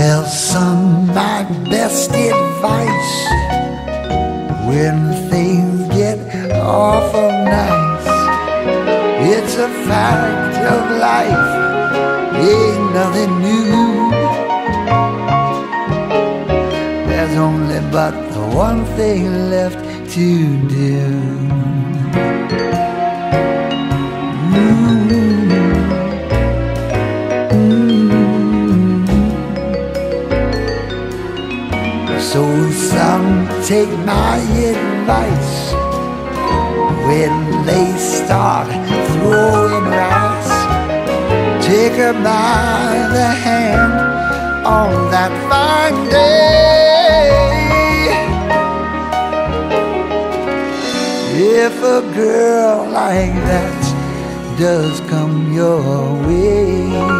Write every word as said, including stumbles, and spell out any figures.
Well, son, my best advice, when things get awful nice, it's a fact of life, ain't nothing new. There's only but the one thing left to do. So some take my advice when they start throwing rice. Take her by the hand on that fine day. If a girl like that does come your way,